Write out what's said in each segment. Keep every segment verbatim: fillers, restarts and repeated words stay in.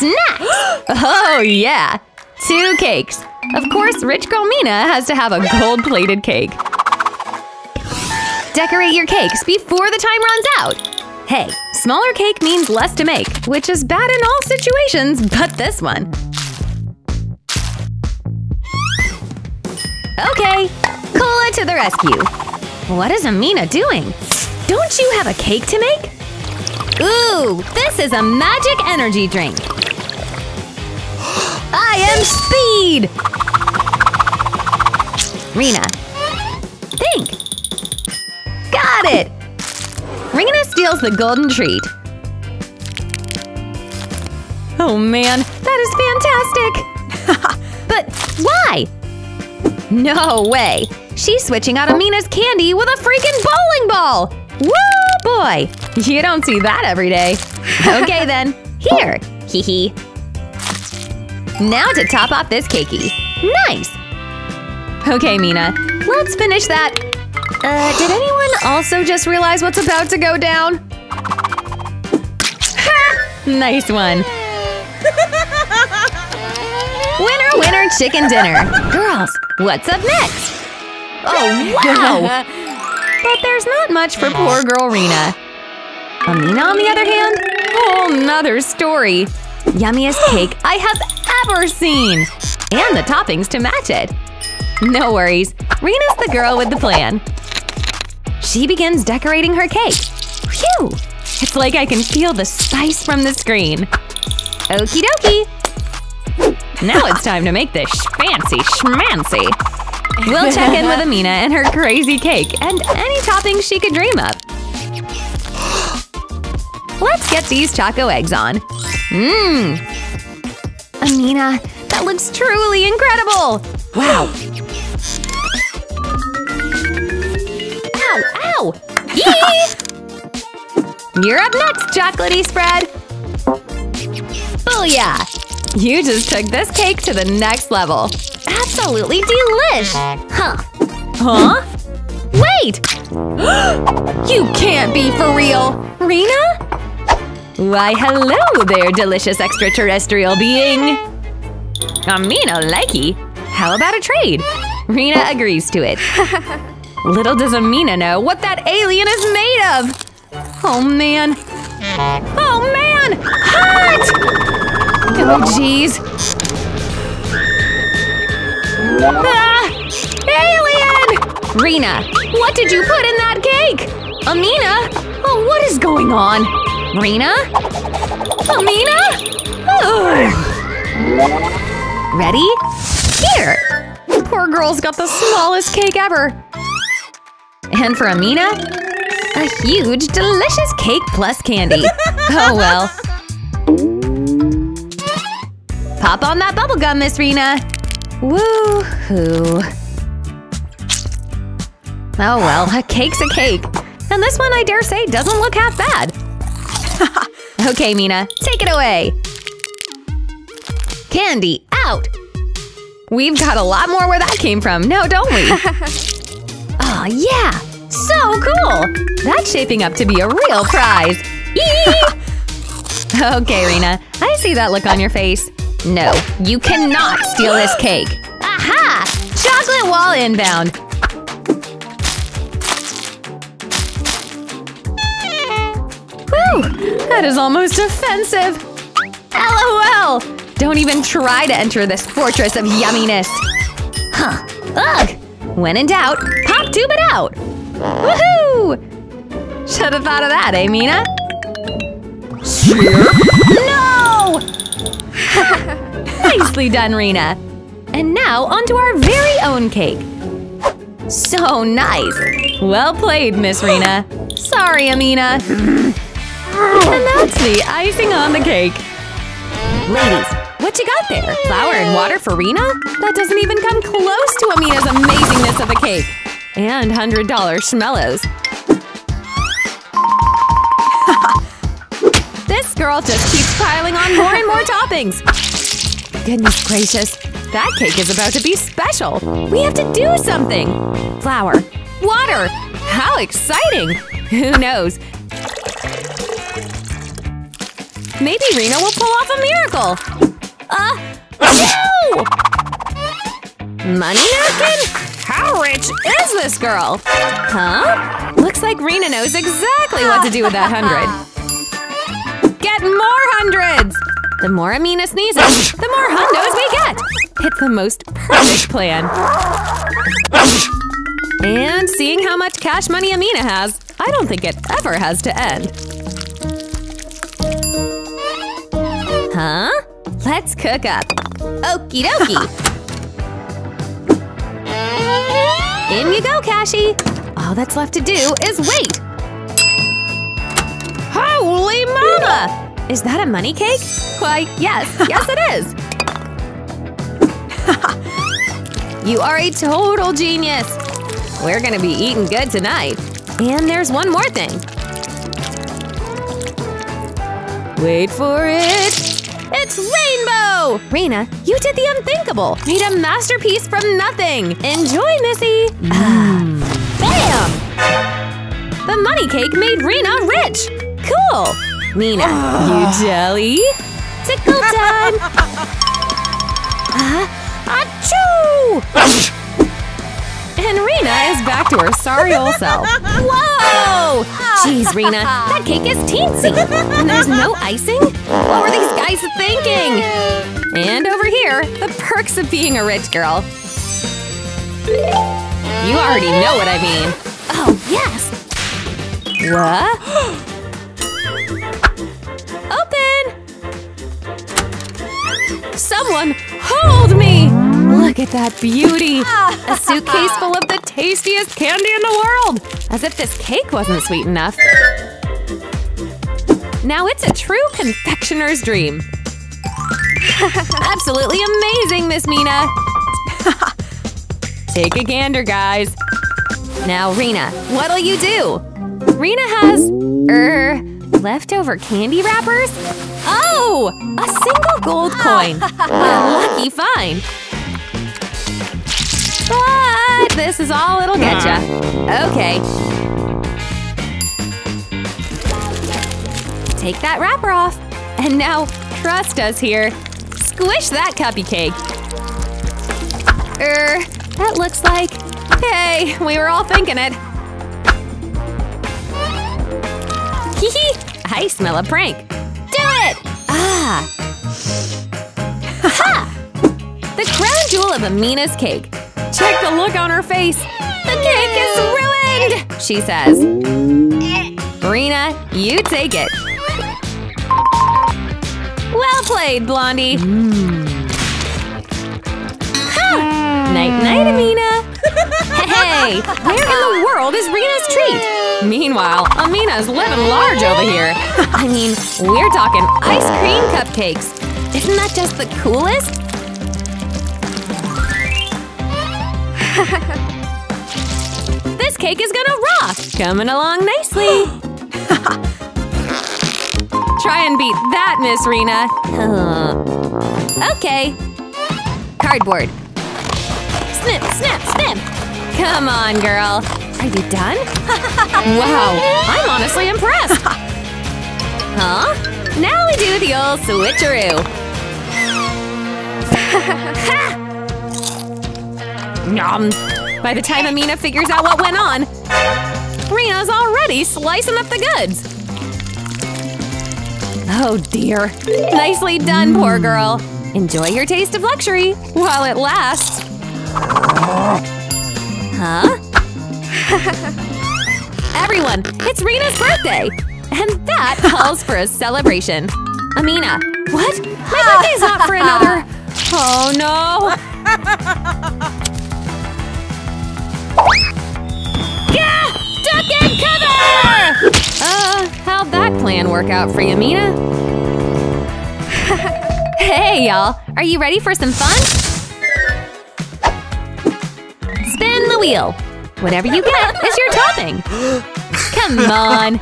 Snacks! Oh yeah! Two cakes! Of course, rich girl Mina has to have a gold-plated cake. Decorate your cakes before the time runs out! Hey, smaller cake means less to make, which is bad in all situations but this one. Okay, Cola to the rescue! What is Amina doing? Don't you have a cake to make? Ooh, this is a magic energy drink! I am speed! Rina. Think! Got it! Rina steals the golden treat. Oh man, that is fantastic! But why? No way! She's switching out Amina's candy with a freaking bowling ball! Woo boy! You don't see that every day. Okay then, here! Hee hee. Now to top off this cakey. Nice! Okay, Mina, let's finish that… Uh, did anyone also just realize what's about to go down? Ha! Nice one! Winner, winner, chicken dinner! Girls, what's up next? Oh, wow! But there's not much for poor girl Rina. Amina, on the other hand, whole nother story. Yummiest cake I have ever seen! And the toppings to match it! No worries, Rina's the girl with the plan. She begins decorating her cake. Phew! It's like I can feel the spice from the screen. Okie dokie! Now it's time to make this fancy schmancy. We'll check in with Amina and her crazy cake and any toppings she could dream up. Let's get these choco eggs on. Mmm! Amina, that looks truly incredible! Wow! Ow! Ow! Yee! You're up next, chocolatey spread! Booyah! You just took this cake to the next level! Absolutely delish! Huh? Huh? Wait! You can't be for real! Rina? Why, hello there, delicious extraterrestrial being! Amina likey! How about a trade? Rina agrees to it. Little does Amina know what that alien is made of! Oh man! Oh man! Hot! Oh jeez! Ah! Alien! Rina, what did you put in that cake? Amina? Oh, what is going on? Rina? Amina? Ugh. Ready? Here! Poor girl's got the smallest cake ever! And for Amina? A huge, delicious cake plus candy! Oh well. Pop on that bubblegum, Miss Rina! Woo-hoo. Oh well, a cake's a cake. And this one, I dare say, doesn't look half bad. Okay, Mina, take it away! Candy, out! We've got a lot more where that came from, now don't we? Oh yeah! So cool! That's shaping up to be a real prize! Eee! Okay, Rina, I see that look on your face. No, you cannot steal this cake! Aha! Chocolate wall inbound! Whew! That is almost offensive! LOL! Don't even try to enter this fortress of yumminess! Huh. Ugh! When in doubt, pop tube it out! Woohoo! Should've thought of that, eh, Mina? No! Nicely done, Rina! And now onto our very own cake! So nice! Well played, Miss Rina! Sorry, Amina! And that's the icing on the cake! Ladies, what you got there? Flour and water for Rina? That doesn't even come close to Amina's amazingness of a cake! And one hundred dollar Schmellos! This girl just keeps piling on more and more toppings! Goodness gracious! That cake is about to be special! We have to do something! Flour! Water! How exciting! Who knows? Maybe Rena will pull off a miracle! Uh, no! Money napkin? How rich is this girl? Huh? Looks like Rena knows exactly what to do with that hundred. Get more hundreds! The more Amina sneezes, the more hundos we get! It's the most perfect plan! And seeing how much cash money Amina has, I don't think it ever has to end. Huh? Let's cook up. Okie dokie! In you go, Cashy! All that's left to do is wait! Holy mama! Is that a money cake? Why, yes, yes it is! You are a total genius! We're gonna be eating good tonight! And there's one more thing! Wait for it! It's rainbow! Rena, you did the unthinkable! Made a masterpiece from nothing! Enjoy, Missy! Mm. Bam! The money cake made Rena rich! Cool! Nina, oh. You jelly? Tickle time! uh, achoo! And Rena is back to her sorry old self. Whoa! Jeez, Rena, that cake is teensy! And there's no icing? What were these guys thinking? And over here, the perks of being a rich girl. You already know what I mean. Oh, yes! What? Someone hold me! Look at that beauty! A suitcase full of the tastiest candy in the world! As if this cake wasn't sweet enough. Now it's a true confectioner's dream. Absolutely amazing, Miss Mina! Take a gander, guys. Now, Rena, what'll you do? Rena has… er… leftover candy wrappers? Oh! A single gold coin! Lucky find! But this is all it'll get ya. Okay. Take that wrapper off. And now, trust us here. Squish that cupcake. Er, that looks like… Hey, we were all thinking it. Hee hee! I smell a prank. Ah! Ha! The crown jewel of Amina's cake. Check the look on her face. The cake is ruined, she says. Rena, you take it. Well played, Blondie. Mm. Ha! Night night, Amina. Hey, where in the world is Rena's treat? Meanwhile, Amina's living large over here! I mean, we're talking ice cream cupcakes! Isn't that just the coolest? This cake is gonna rock! Coming along nicely! Try and beat that, Miss Rena! Uh, okay! Cardboard! Snip, snip, snip! Come on, girl! Are you done? Wow, I'm honestly impressed! Huh? Now we do the old switcheroo! Nom! By the time Amina figures out what went on, Rena's already slicing up the goods! Oh dear! Nicely done, poor girl! Enjoy your taste of luxury while it lasts! Huh? Everyone, it's Rena's birthday! And that calls for a celebration! Amina, what? My birthday's not for another… Oh no! Gah! Duck and cover! Uh, how'd that plan work out for you, Amina? Hey y'all, are you ready for some fun? Spin the wheel! Whatever you get is your topping! Come on!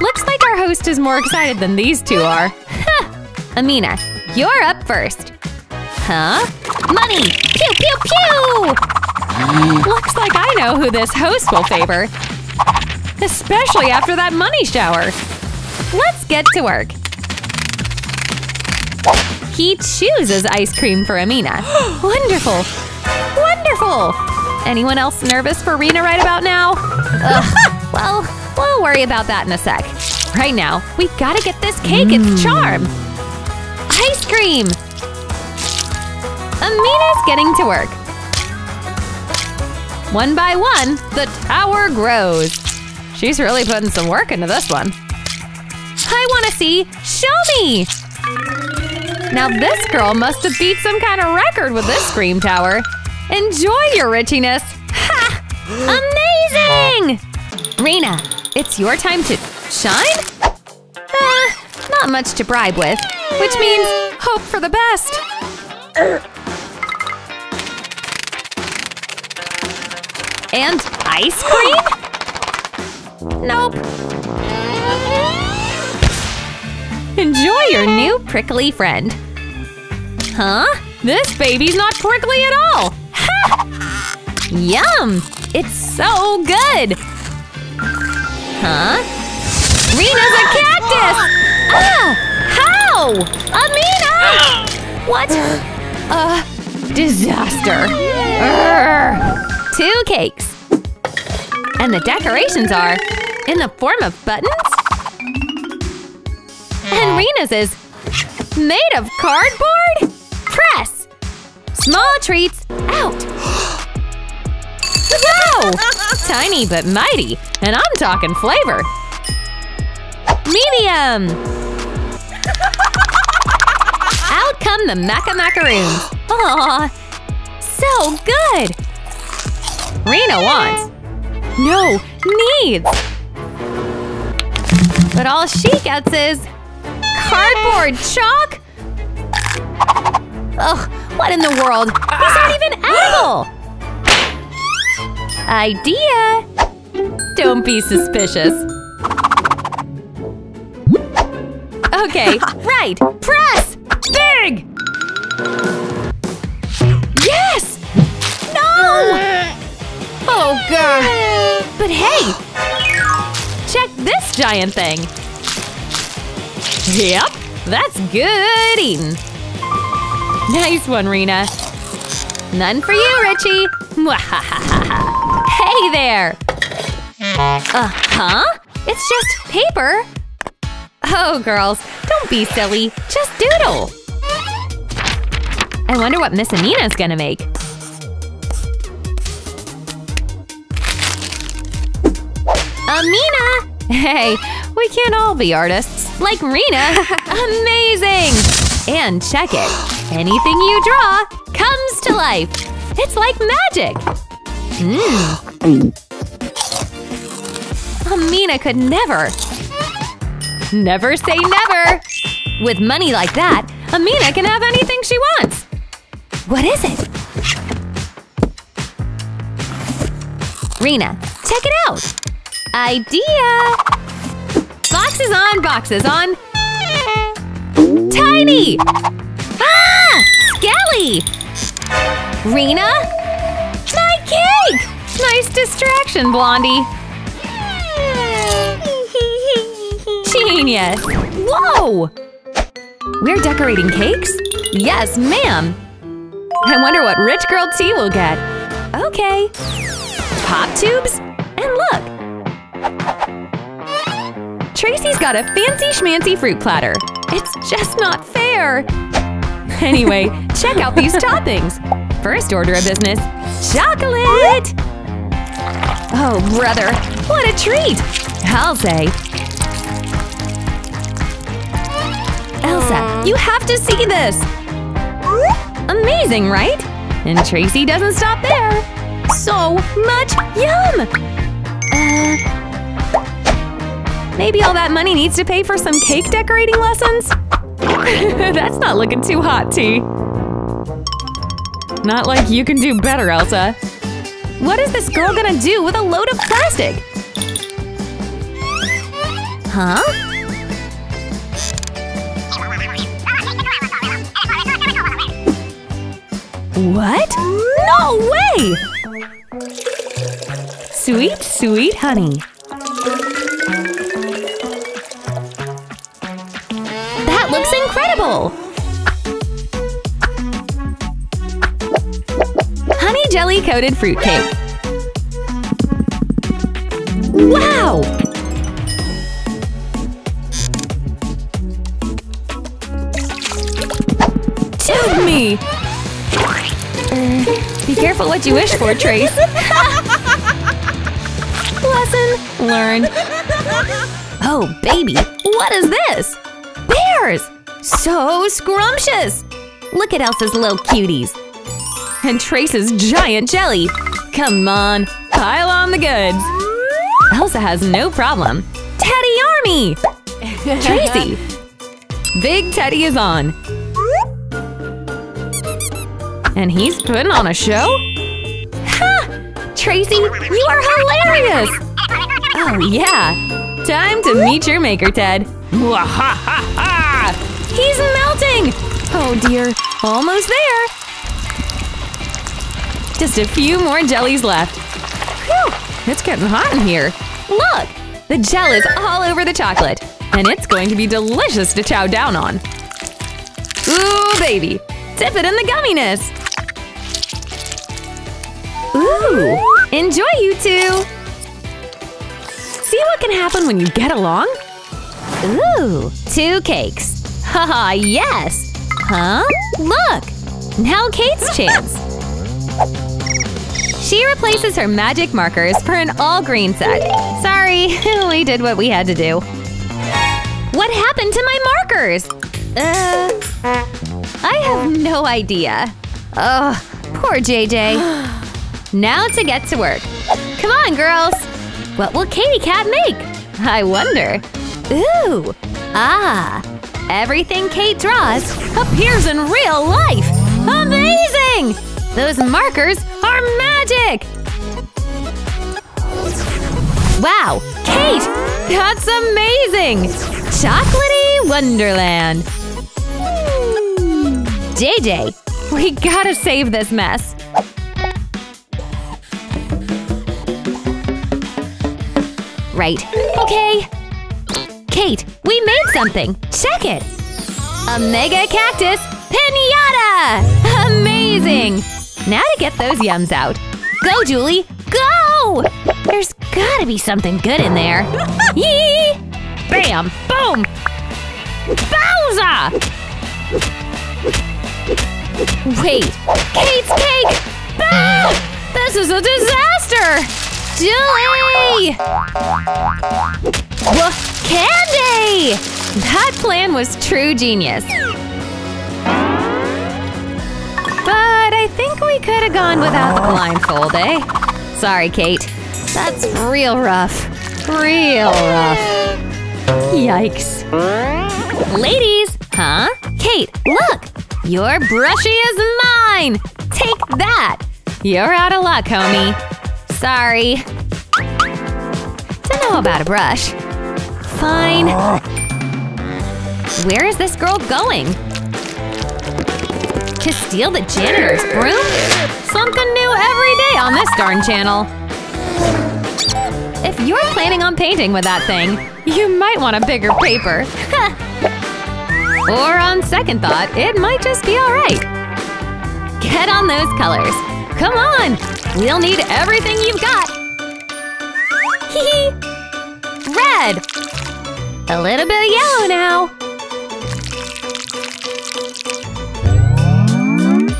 Looks like our host is more excited than these two are. Amina, you're up first. Huh? Money! Pew pew pew! Looks like I know who this host will favor. Especially after that money shower. Let's get to work. He chooses ice cream for Amina. Wonderful! Wonderful! Anyone else nervous for Rena right about now? Ugh. Well, we'll worry about that in a sec. Right now, we gotta get this cake mm. its charm! Ice cream! Amina's getting to work. One by one, the tower grows. She's really putting some work into this one. I wanna see! Show me! Now this girl must have beat some kind of record with this cream tower. Enjoy your richiness! Ha! Amazing! Rena, it's your time to shine? Uh, not much to bribe with, which means hope for the best. And ice cream? Nope. Enjoy your new prickly friend. Huh? This baby's not prickly at all! Ha! Yum! It's so good! Huh? Rena's a cactus! Ah! How? Amina! What? Uh, disaster. Urgh. Two cakes. And the decorations are in the form of buttons. And Rena's is made of cardboard? Press! Small treats out! Whoa! Tiny but mighty, and I'm talking flavor. Medium! Out come the maca macaroons. Aww, so good! Rena wants. No, needs. But all she gets is cardboard chalk? Ugh, what in the world? He's not even edible! Idea! Don't be suspicious. Okay, right! Press! Big! Yes! No! Oh, God! But hey! Check this giant thing! Yep, that's good eating! Nice one, Rena. None for you, Richie. Hey there. Uh huh? It's just paper. Oh, girls, don't be silly. Just doodle. I wonder what Miss Amina's gonna make. Amina! Hey, we can't all be artists. Like Rena. Amazing. And check it! Anything you draw comes to life! It's like magic! Mmm. Amina could never! Never say never! With money like that, Amina can have anything she wants! What is it? Rena, check it out! Idea! Boxes on, boxes on! Tiny! Ah! Skelly! Rena? My cake! Nice distraction, Blondie! Genius! Whoa! We're decorating cakes? Yes, ma'am! I wonder what rich girl tea will get. Okay. Pop tubes? And look! Tracy's got a fancy schmancy fruit platter. It's just not fair! Anyway, check out these toppings! First order of business, chocolate! Oh, brother, what a treat! I'll say… Elsa, you have to see this! Amazing, right? And Tracy doesn't stop there! So much yum! Uh… Maybe all that money needs to pay for some cake decorating lessons? That's not looking too hot, T. Not like you can do better, Elsa. What is this girl gonna do with a load of plastic? Huh? What? No way! Sweet, sweet honey. Looks incredible! jelly-coated fruitcake. Wow! Took me! Uh, be careful what you wish for, Trace. Lesson learned. Oh, baby, what is this? Bears! So scrumptious! Look at Elsa's little cuties. And Trace's giant jelly. Come on, pile on the goods. Elsa has no problem. Teddy Army! Tracy! Big Teddy is on. And he's putting on a show? Ha! Tracy, you are hilarious! Oh, yeah! Time to meet your maker, Ted. Wahahaha! He's melting! Oh dear, almost there! Just a few more jellies left. Whew, it's getting hot in here. Look! The gel is all over the chocolate. And it's going to be delicious to chow down on. Ooh, baby! Dip it in the gumminess! Ooh! Enjoy, you two! See what can happen when you get along? Ooh! Two cakes! Haha, yes! Huh? Look! Now Kate's chance! She replaces her magic markers for an all-green set. Sorry, we did what we had to do. What happened to my markers? Uh… I have no idea. Oh, poor J J. Now to get to work. Come on, girls! What will Katy Cat make? I wonder. Ooh! Ah! Everything Kate draws appears in real life! Amazing! Those markers are magic! Wow! Kate! That's amazing! Chocolatey Wonderland! J J, we gotta save this mess! Right. Okay! Kate, we made something! Check it! A mega cactus piñata! Amazing! Now to get those yums out. Go, Julie! Go! There's gotta be something good in there. Yee! Bam! Boom! Bowser! Wait! Kate's cake! Ah! This is a disaster! Julie! Wha candy! That plan was true genius. But I think we could have gone without the blindfold, eh? Sorry, Kate. That's real rough. Real rough. Yikes. Ladies! Huh? Kate, look! Your brushy is mine! Take that! You're out of luck, homie. Sorry. Don't know about a brush. Fine. Where is this girl going? To steal the janitor's broom? Something new every day on this darn channel. If you're planning on painting with that thing, you might want a bigger paper. Or on second thought, it might just be alright. Get on those colors. Come on! We'll need everything you've got! Hee hee! Red! A little bit of yellow now.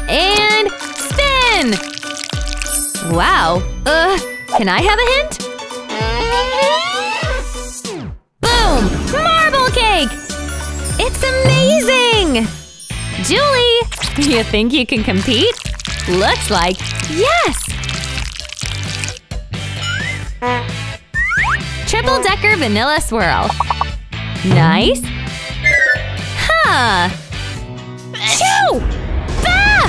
And spin! Wow. Uh, can I have a hint? Boom! Marble cake! It's amazing! Julie! You think you can compete? Looks like yes! Triple-decker vanilla swirl. Nice. Huh! Choo! Bah!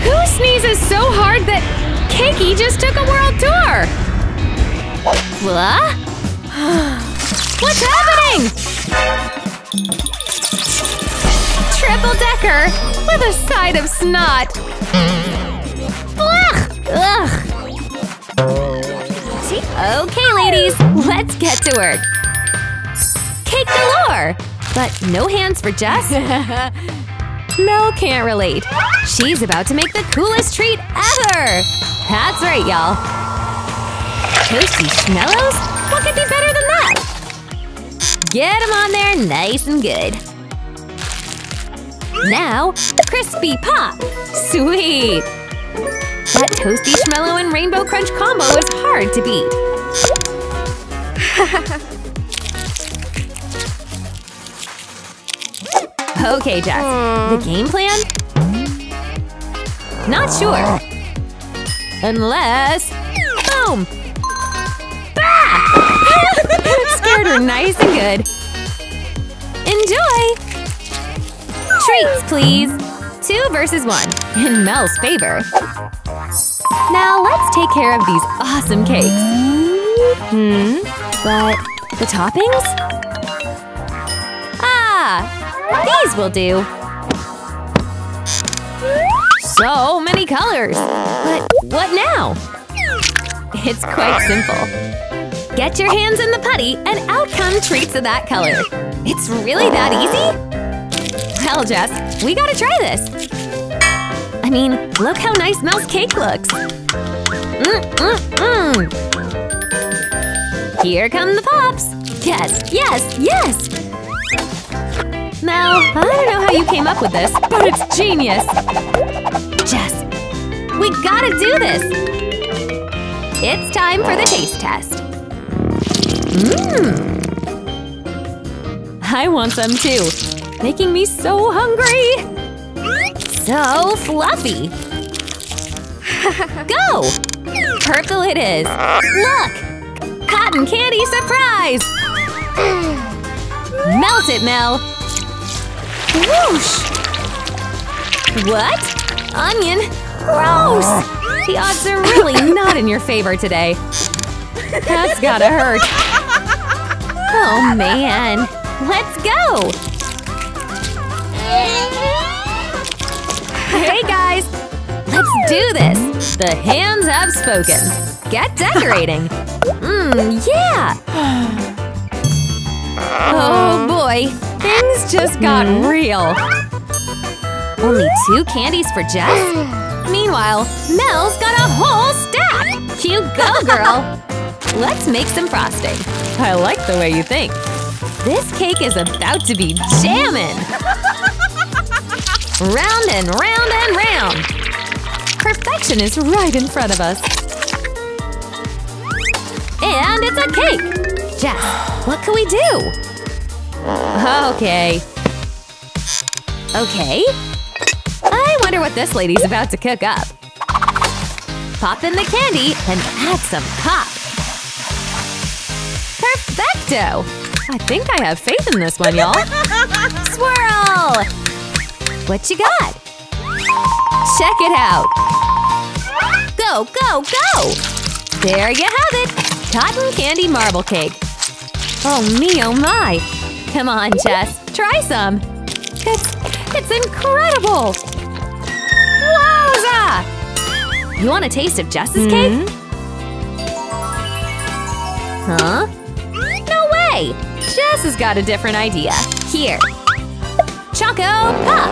Who sneezes so hard that Kiki just took a world tour? What? What's happening? Triple-decker with a side of snot. Ugh. Ugh. Okay, ladies, let's get to work. Cake galore! But no hands for Jess. Mel can't relate. She's about to make the coolest treat ever! That's right, y'all. Toasty Schmellows? What could be better than that? Get them on there nice and good. Now, Crispy Pop! Sweet! That Toasty Schmellow and Rainbow Crunch combo is hard to beat. Okay, Jess. The game plan? Not sure. Unless… Boom! Bah! Scared her nice and good. Enjoy! Treats, please! Two versus one, in Mel's favor. Now let's take care of these awesome cakes. Hmm? But the toppings? Ah! These will do! So many colors! But what now? It's quite simple. Get your hands in the putty and out come treats of that color. It's really that easy? Well, Jess, we gotta try this! I mean, look how nice Mel's cake looks! Mm-mm-mm! Here come the pops! Yes, yes, yes! Mel, I don't know how you came up with this, but it's genius! Jess, we gotta do this! It's time for the taste test! Mmm! I want some too! Making me so hungry! So fluffy! Go! Purple it is! Look! Cotton candy surprise! Melt it, Mel! Whoosh! What? Onion? Gross! The odds are really not in your favor today. That's gotta hurt. Oh, man! Let's go! Hey guys! Let's do this! The hands have spoken! Get decorating! Mmm, yeah! Oh boy! Things just got real! Only two candies for Jess? Meanwhile, Mel's got a whole stack! You go, girl! Let's make some frosting! I like the way you think! This cake is about to be jammin'! Round and round and round! Perfection is right in front of us! And it's a cake! Jess, what can we do? Okay… Okay… I wonder what this lady's about to cook up. Pop in the candy and add some pop! Perfecto! I think I have faith in this one, y'all! Swirl! What you got? Check it out! Go, go, go! There you have it! Cotton candy marble cake! Oh me, oh my! Come on, Jess, try some! It's… it's incredible! Wowza! You want a taste of Jess's cake? Huh? No way! Jess has got a different idea! Here! Choco Pop!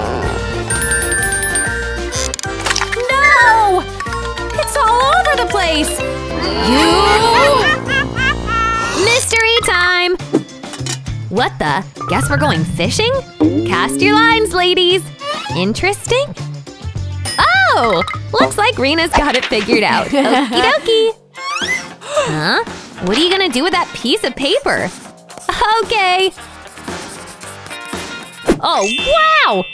No! It's all over the place! You… Mystery time! What the? Guess we're going fishing? Cast your lines, ladies! Interesting? Oh! Looks like Rena's got it figured out. Okie dokie! Huh? What are you gonna do with that piece of paper? Okay! Oh, wow!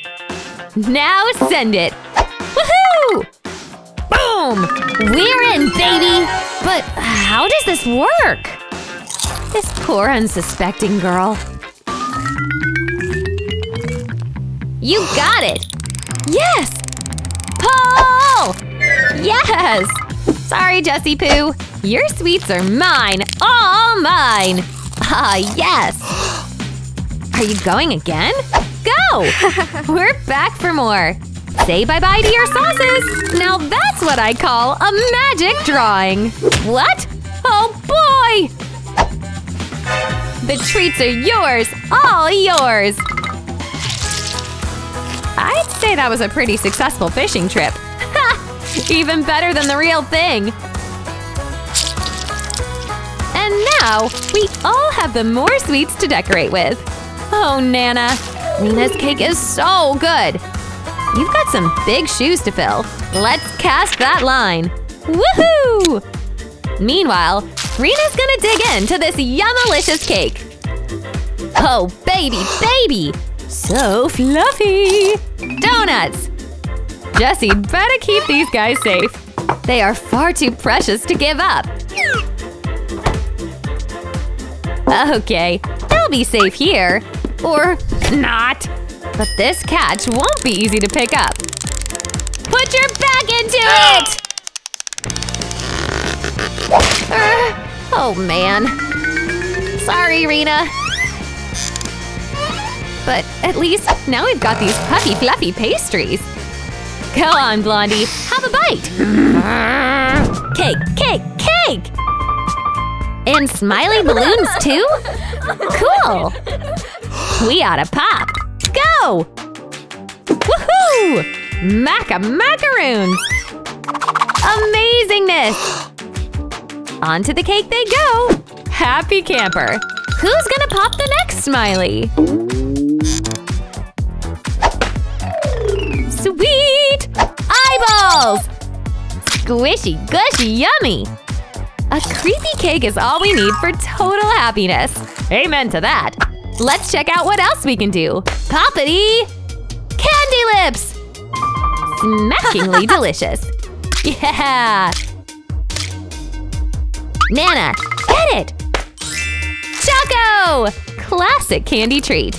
Now send it! Woohoo! Boom! We're in, baby! But how does this work? This poor unsuspecting girl. You got it! Yes! Pull! Yes! Sorry, Jessie Poo. Your sweets are mine! All mine! Ah, yes! Are you going again? Go! We're back for more! Say bye-bye to your sauces! Now that's what I call a magic drawing! What? Oh boy! The treats are yours! All yours! I'd say that was a pretty successful fishing trip. Ha! Even better than the real thing! And now, we all have the more sweets to decorate with. Oh, Nana, Nina's cake is so good! You've got some big shoes to fill. Let's cast that line! Woohoo! Meanwhile, Rena's gonna dig into this yum-alicious cake! Oh, baby, baby! So fluffy! Donuts! Jesse'd better keep these guys safe. They are far too precious to give up. Okay, they'll be safe here. Or not. But this catch won't be easy to pick up. Put your back into it! Uh, oh, man. Sorry, Rena. But at least now we've got these puffy, fluffy pastries. Go on, Blondie. Have a bite. Cake, cake, cake! And smiley balloons, too? Cool! We oughta pop. Go! Woohoo! Maca macaroons! Amazingness! Onto the cake they go! Happy camper! Who's gonna pop the next smiley? Sweet! Eyeballs! Squishy, gushy, yummy! A creepy cake is all we need for total happiness. Amen to that! Let's check out what else we can do! Poppity! Candy lips! Smashingly delicious! Yeah! Nana, get it! Choco! Classic candy treat!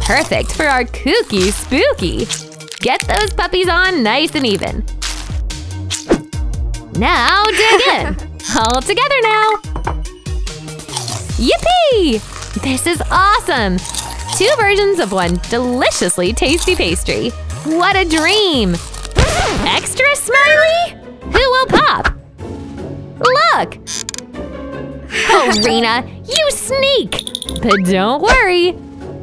Perfect for our kooky spooky! Get those puppies on nice and even! Now dig in! All together now! Yippee! This is awesome! Two versions of one deliciously tasty pastry! What a dream! Extra smiley? Who will pop? Look! Oh, Rena, you sneak! But don't worry!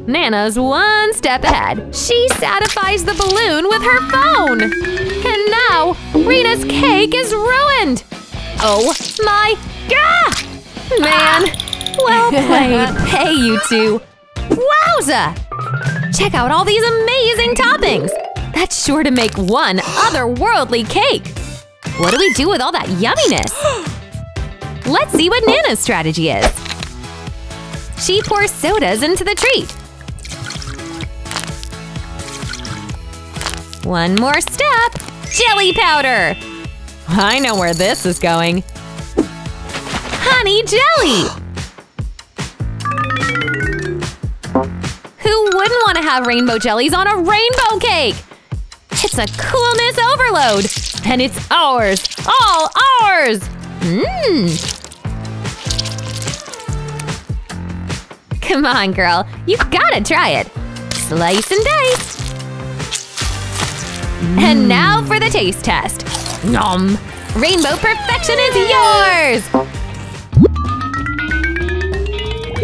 Nana's one step ahead! She satisfies the balloon with her phone! And now, Rena's cake is ruined! Oh my… Ah! Man! Well played! Hey, you two! Wowza! Check out all these amazing toppings! That's sure to make one otherworldly cake! What do we do with all that yumminess? Let's see what Nana's strategy is! She pours sodas into the treat! One more step! Jelly powder! I know where this is going! Honey jelly! Who wouldn't want to have rainbow jellies on a rainbow cake? It's a coolness overload! And it's ours! All ours! Mmm! Come on, girl! You gotta try it! Slice and dice! And now for the taste test! Nom! Rainbow perfection is yours!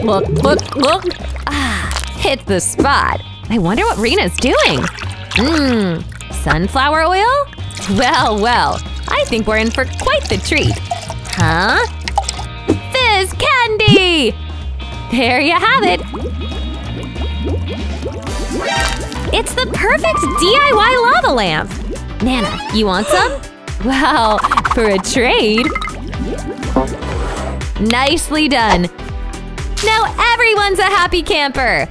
Look, look, look! Ah, hit the spot! I wonder what Rena's doing! Mmm, sunflower oil? Well, well, I think we're in for quite the treat! Huh? Fizz candy! There you have it! It's the perfect D I Y lava lamp! Nana, you want some? Well, for a trade! Nicely done! Now everyone's a happy camper!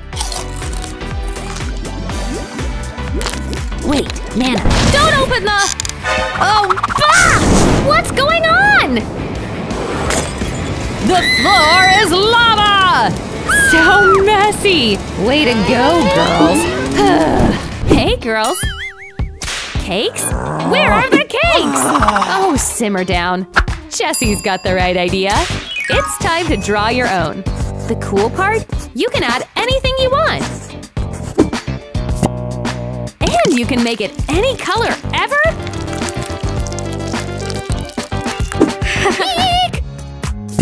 Wait, Nana, don't open the… Oh, bah! What's going on? The floor is lava! So messy! Way to go, girls! Hey, girls! Cakes? Where are the cakes? Oh, simmer down. Jessie's got the right idea. It's time to draw your own. The cool part? You can add anything you want. And you can make it any color ever? Eek!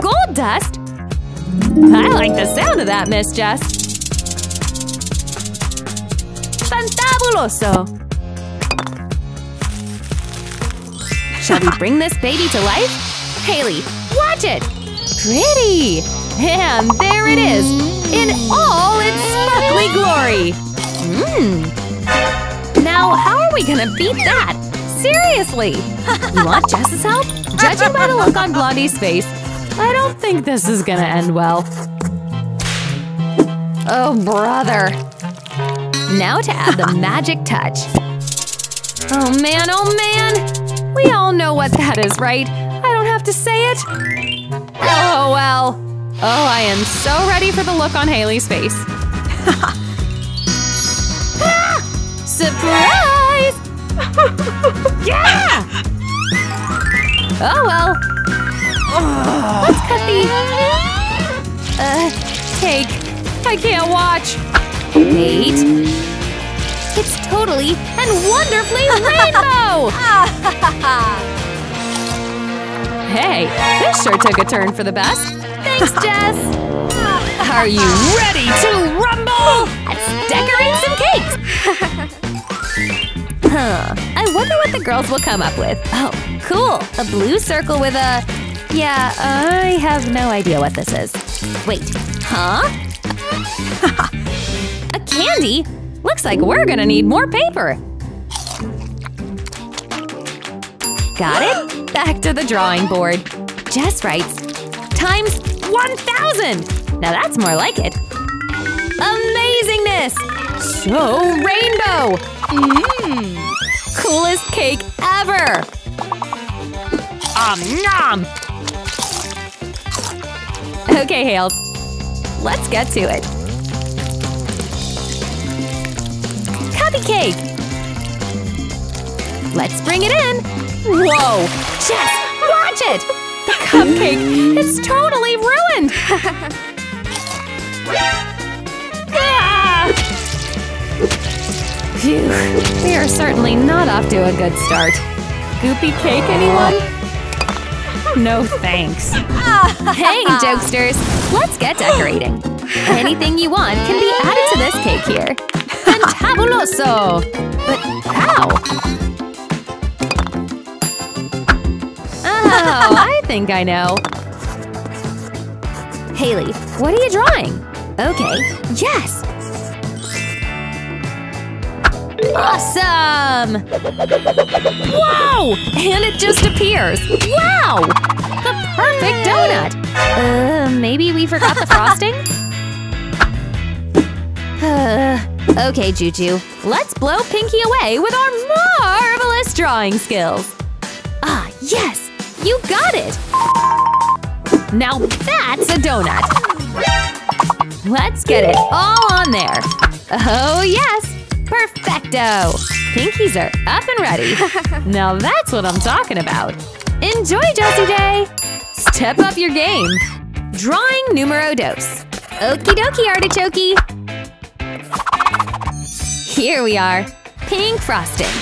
Gold dust? I like the sound of that, Miss Jess. Fabuloso! Shall we bring this baby to life? Haley, watch it! Pretty! And there it is! In all its sparkly glory! Mmm! Now, how are we gonna beat that? Seriously! You want Jess's help? Judging by the look on Blondie's face, I don't think this is gonna end well. Oh, brother! Now to add the magic touch. Oh man, oh man! We all know what that is, right? I don't have to say it! Oh well! Oh, I am so ready for the look on Haley's face. Ah! Surprise! Yeah! Oh well! Let's cut the… Uh, cake. I can't watch! Wait… It's totally and wonderfully rainbow! Hey, this sure took a turn for the best! Thanks, Jess! Are you ready to rumble? Let's decorate some cakes! Huh, I wonder what the girls will come up with. Oh, cool! A blue circle with a… Yeah, I have no idea what this is. Wait, huh? A candy? Looks like we're gonna need more paper! Got it? Back to the drawing board. Jess writes, times one thousand! Now that's more like it. Amazingness! So rainbow! Mm. Coolest cake ever! Om nom! Okay, Hales. Let's get to it. Copy cake! Let's bring it in! Whoa! Jess, watch it! The cupcake is totally ruined! Ah! Phew, we are certainly not off to a good start. Goopy cake, anyone? No thanks. Hey, jokesters! Let's get decorating. Anything you want can be added to this cake here. Fantabuloso! But how? Oh, I think I know. Haley, what are you drawing? Okay, yes! Awesome! Whoa! And it just appears! Wow! The perfect donut! Uh, maybe we forgot the frosting? Uh, okay, Juju. Let's blow Pinky away with our marvelous drawing skills! Ah, yes! You got it! Now that's a donut! Let's get it all on there! Oh, yes! Perfecto! Pinkies are up and ready! Now that's what I'm talking about! Enjoy, Jessie Day! Step up your game! Drawing numero dos! Okie dokie, artichokey! Here we are! Pink frosting!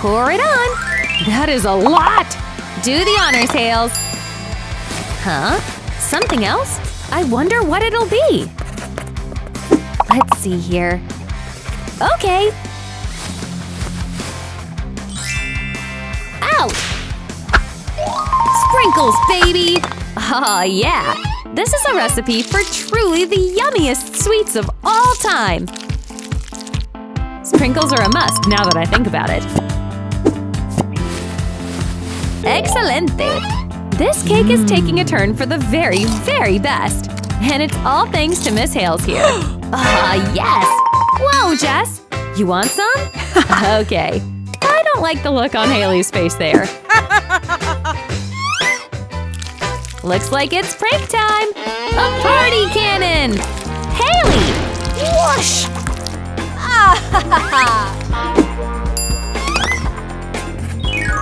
Pour it on! That is a lot! Do the honors, Hales! Huh? Something else? I wonder what it'll be! Let's see here… Okay! Out! Sprinkles, baby! Aw, oh, yeah! This is a recipe for truly the yummiest sweets of all time! Sprinkles are a must now that I think about it. Excelente! This cake mm. is taking a turn for the very, very best! And it's all thanks to Miss Hales here. Aw, oh, yes! Whoa, Jess! You want some? Okay. I don't like the look on Haley's face there. Looks like it's prank time! A party cannon! Haley! Whoosh!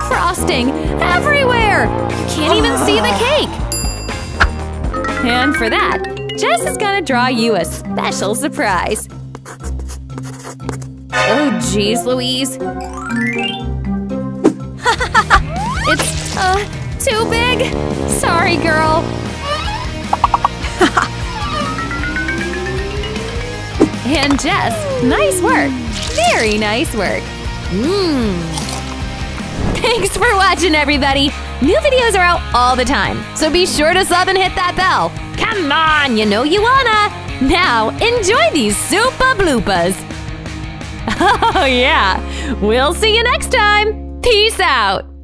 Frosting everywhere! You can't even see the cake! And for that, Jess is gonna draw you a special surprise. Oh, jeez, Louise! It's, uh, too big? Sorry, girl! And Jess, nice work! Very nice work! Mmm! Thanks for watching, everybody! New videos are out all the time, so be sure to sub and hit that bell! Come on, you know you wanna! Now, enjoy these Super Bloopas! Oh yeah! We'll see you next time! Peace out!